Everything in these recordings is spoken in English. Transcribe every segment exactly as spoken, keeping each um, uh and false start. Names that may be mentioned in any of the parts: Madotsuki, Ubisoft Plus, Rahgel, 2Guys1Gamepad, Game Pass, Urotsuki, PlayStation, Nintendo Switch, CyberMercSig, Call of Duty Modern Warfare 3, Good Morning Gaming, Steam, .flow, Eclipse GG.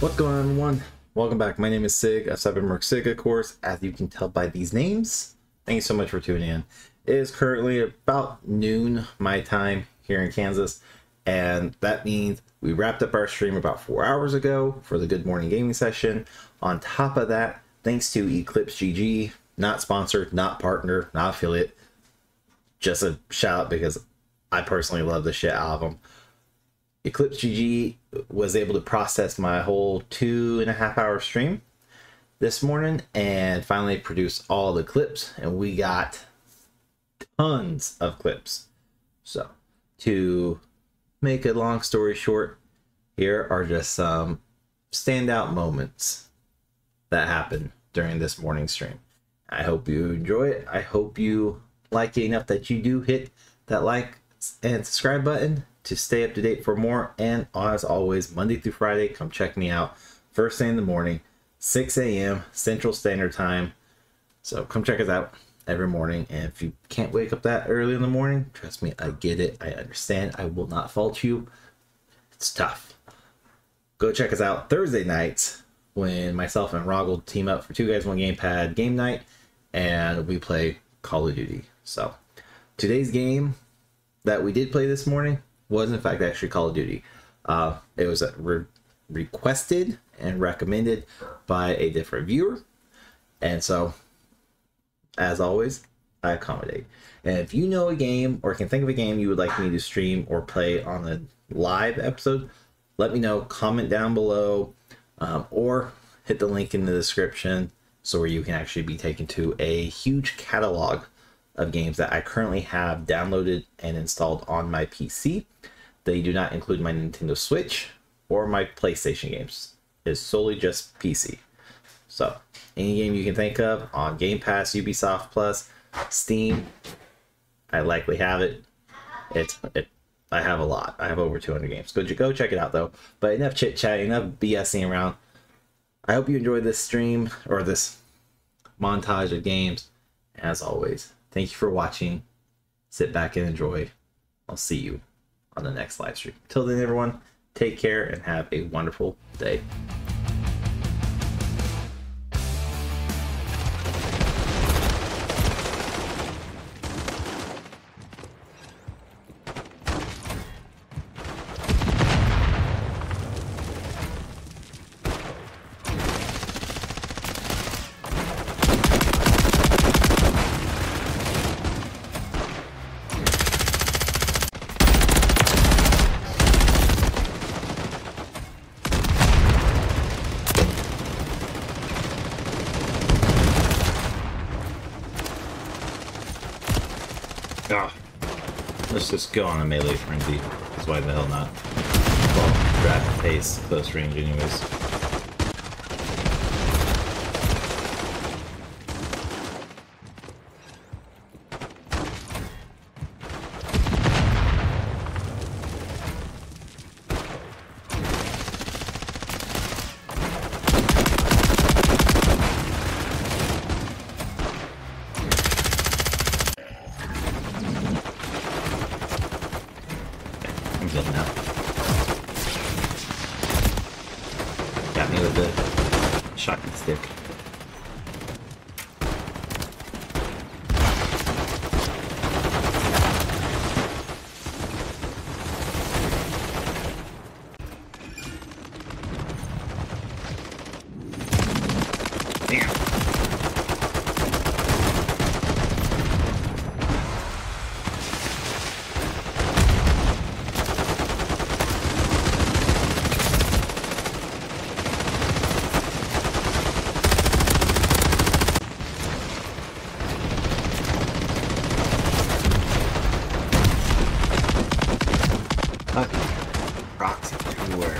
What's going on, everyone? Welcome back. My name is Sig, of CyberMercSig, of course, as you can tell by these names. Thank you so much for tuning in. It is currently about noon my time here in Kansas, and that means we wrapped up our stream about four hours ago for the Good Morning Gaming session. On top of that, thanks to Eclipse G G, not sponsored, not partner, not affiliate, just a shout out because I personally love the shit out of them. Eclipse G G was able to process my whole two and a half hour stream this morning and finally produce all the clips, and we got tons of clips. So to make a long story short, here are just some standout moments that happened during this morning's stream. I hope you enjoy it. I hope you like it enough that you do hit that like and subscribe button to stay up to date for more. And as always, Monday through Friday, come check me out first thing in the morning, six A M Central Standard Time. So come check us out every morning. And if you can't wake up that early in the morning, trust me, I get it. I understand. I will not fault you. It's tough. Go check us out Thursday nights when myself and Rahgel team up for two guys one gamepad game night, and we play Call of Duty. So today's game that we did play this morning was in fact actually Call of Duty. Uh, it was re requested and recommended by a different viewer, and so as always, I accommodate. And if you know a game or can think of a game you would like me to stream or play on a live episode, let me know. Comment down below, um, or hit the link in the description so where you can actually be taken to a huge catalog of games that I currently have downloaded and installed on my P C. They do not include my Nintendo Switch or my PlayStation games. It's solely just P C. So any game you can think of on Game Pass, Ubisoft Plus, Steam, I likely have it. It's it, I have a lot. I have over two hundred games. Go go check it out though. But enough chit chat, enough BSing around. I hope you enjoyed this stream or this montage of games. As always, thank you for watching. Sit back and enjoy. I'll see you on the next live stream. Till then, everyone, take care and have a wonderful day. Ah, let's just go on a melee frenzy, because why the hell not? Well, grab pace, close range anyways. Got me with the shotgun stick. Rocks everywhere.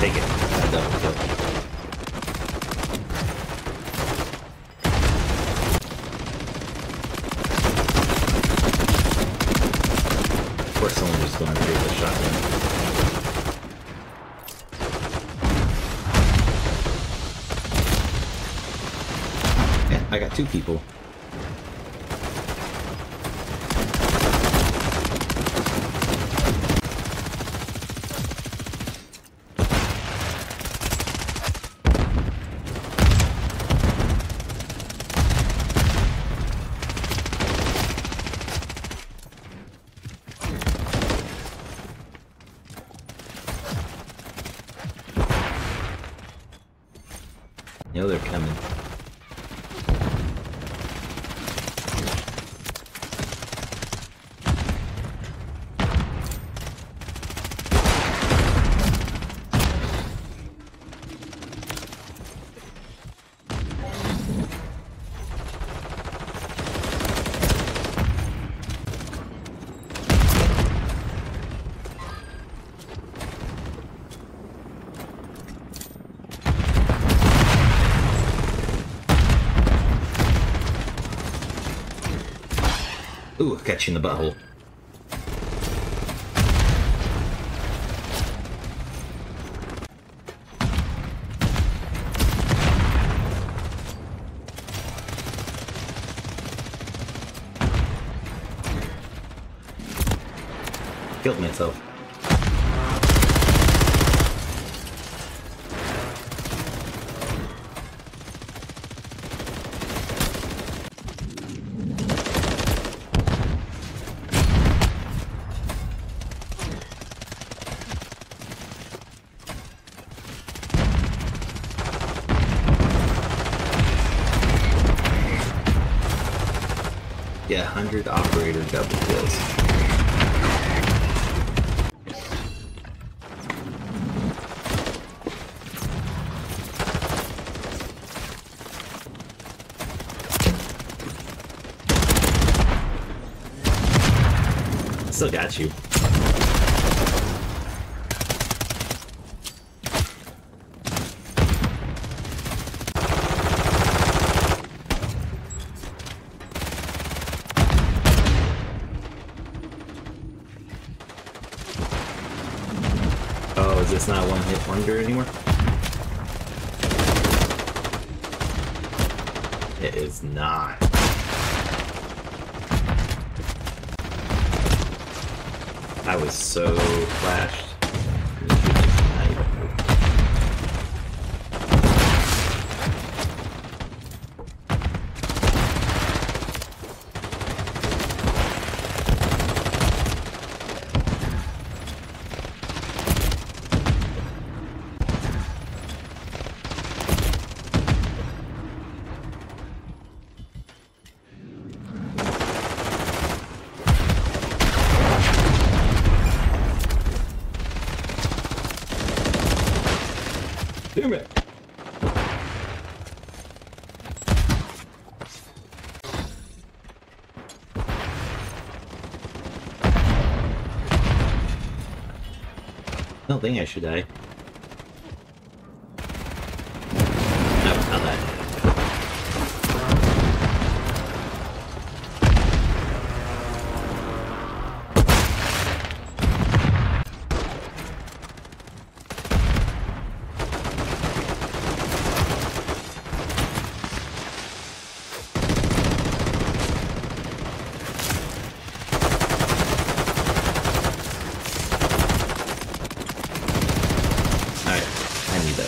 Take it. That double kill. Of course, someone just going to take the shotgun. Yeah, I got two people. You know they're coming. Ooh, I'll catch you in the butthole. Killed myself. Yeah, one hundred operator double kills. Still got you. It's not one hit wonder anymore? It is not. I was so flashed. Damn it. I don't think I should die. No, not that.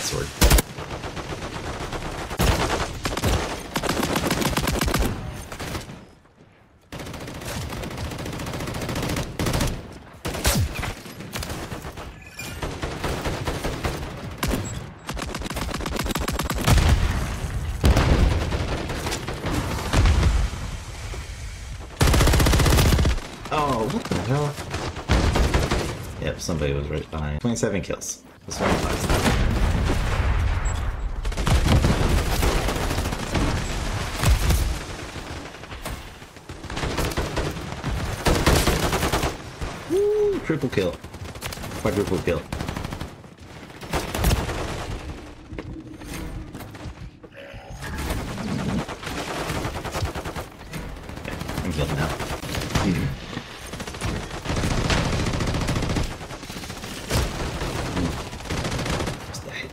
Sword. Oh, what the hell? Yep, somebody was right behind. twenty-seven kills. That's what I last time. Triple kill. Quadruple kill. Okay, I'm killed now. Just died.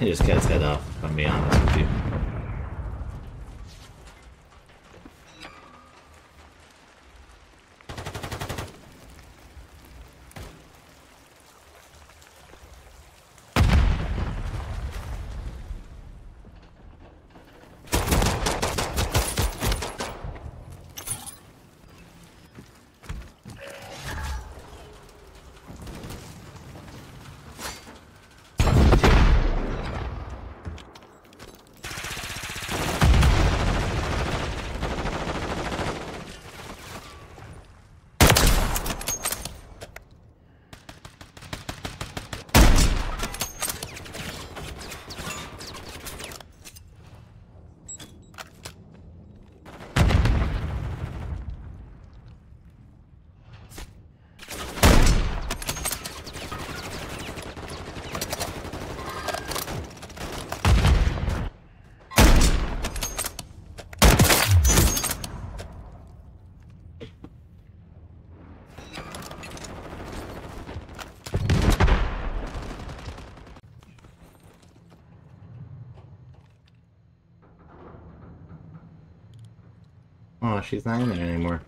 He just cut his head off, if I'm being honest with you. Oh, she's not in there anymore.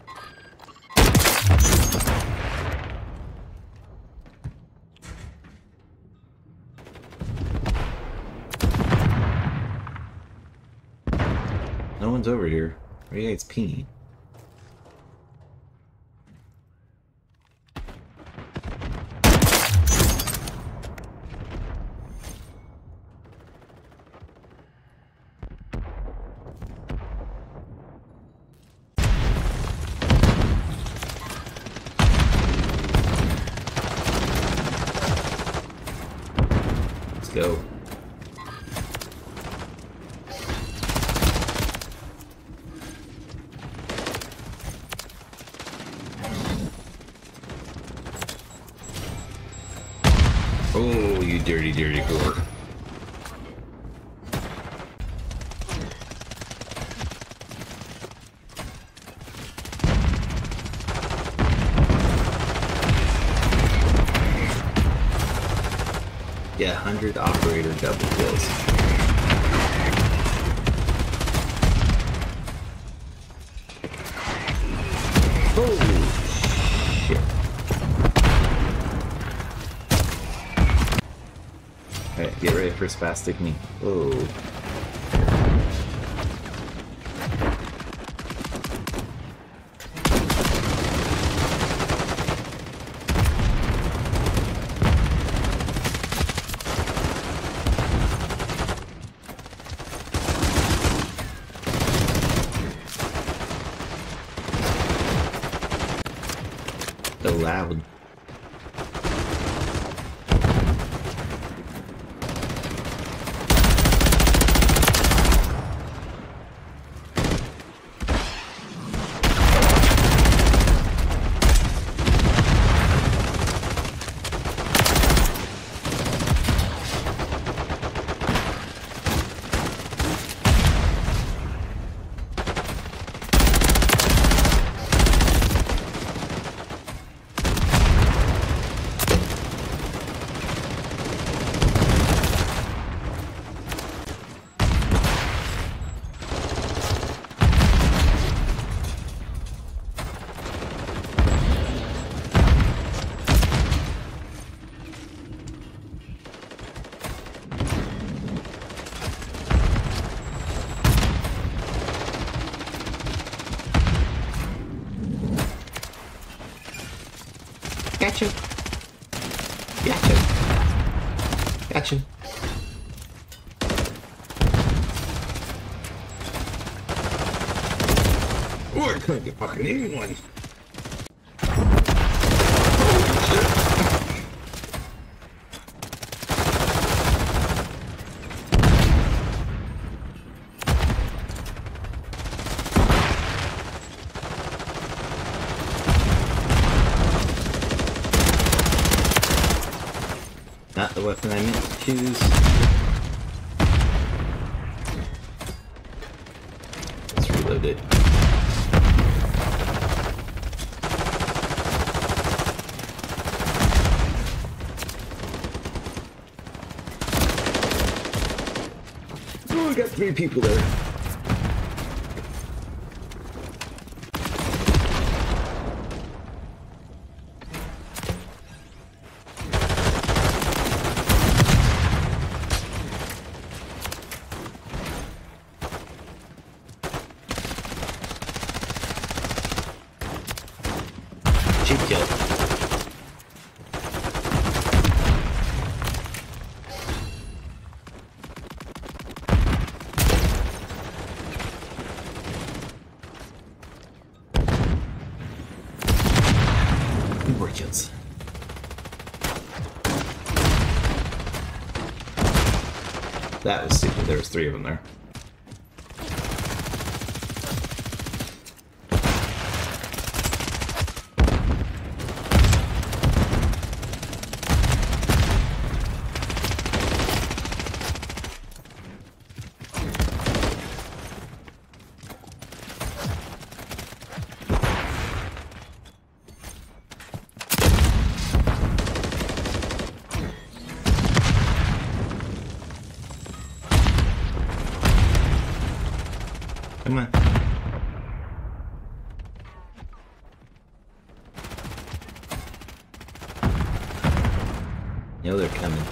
No one's over here. Where are you guys peeing? Go. Oh, you dirty, dirty gore. Yeah, one hundred operator double kills. Oh, shit. Alright, get ready for spastic knee. Oh. So loud. Gotcha. Gotcha. Gotcha. Ooh, I couldn't get fucking anyone. Not the weapon I meant to choose. Let's reload it. three people there. Cheap kill. That was stupid. There was three of them there. Come on. No, they're coming.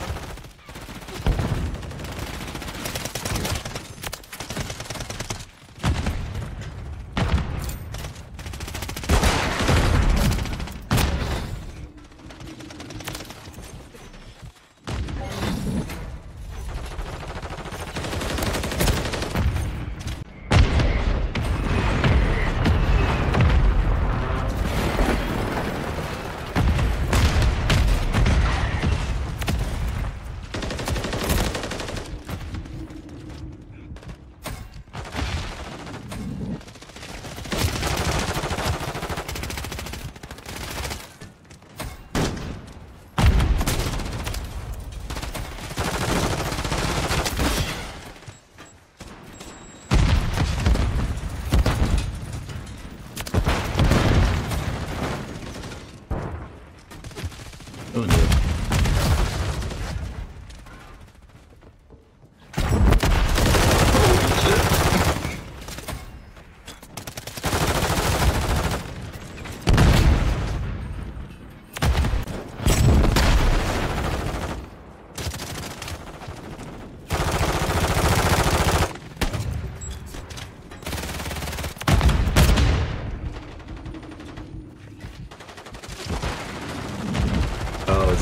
Oh no.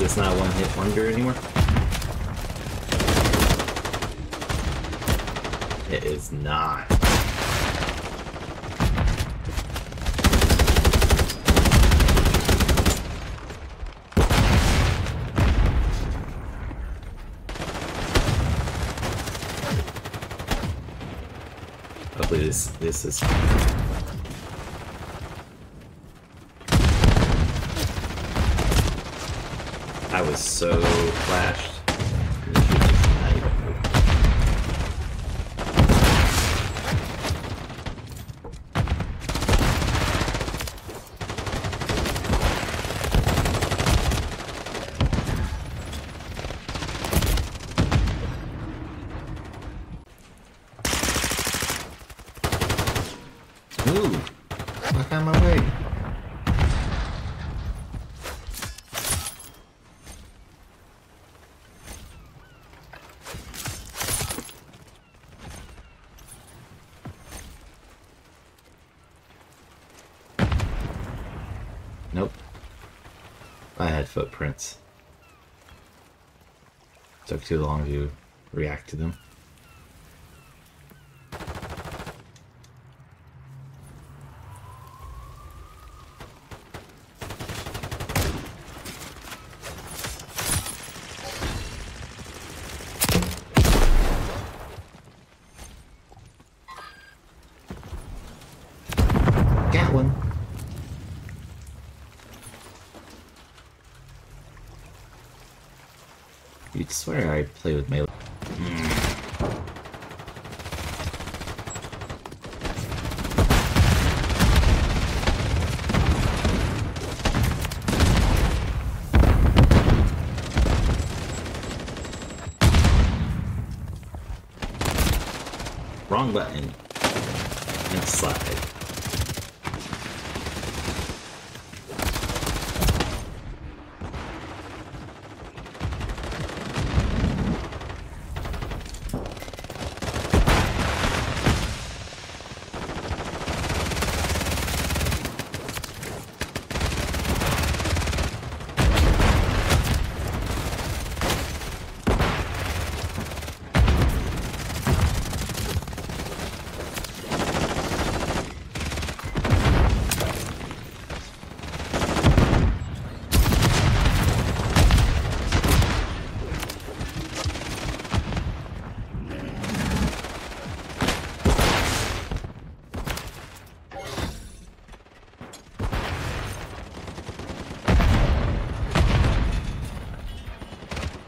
It's not one hit wonder anymore. It is not. Hopefully this this is. I was so flashed. Ooh, fuck out my way. Nope. I had footprints. Took too long to react to them. Got one. You'd swear I play with melee. Mm. wrong button and slide.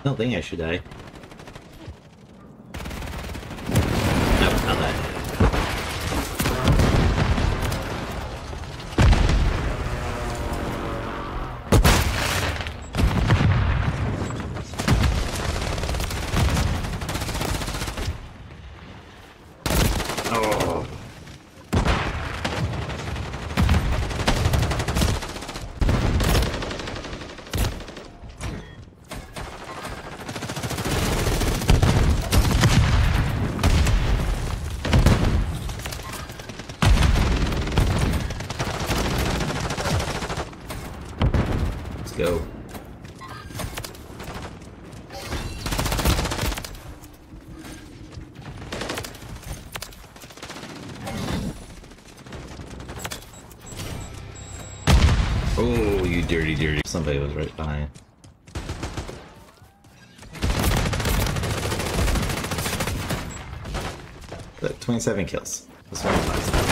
I don't think I should die. Nope, not that. Oh. Go. Oh, you dirty, dirty. Somebody was right behind. Look, twenty-seven kills. That's what I last time.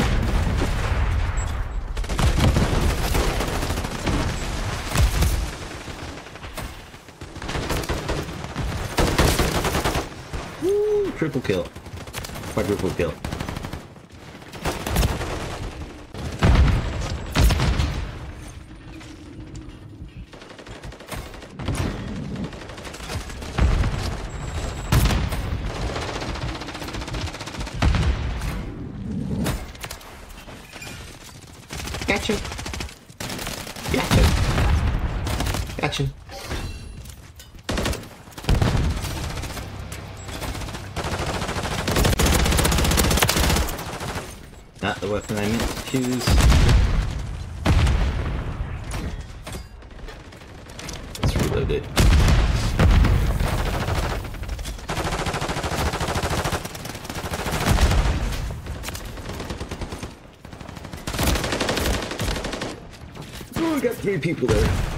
Triple kill. Quadruple kill. Gotcha. Gotcha. Gotcha. Not the weapon I meant to choose. Let's reload it. Oh, I got three people there.